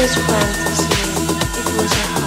His friend was here. It was a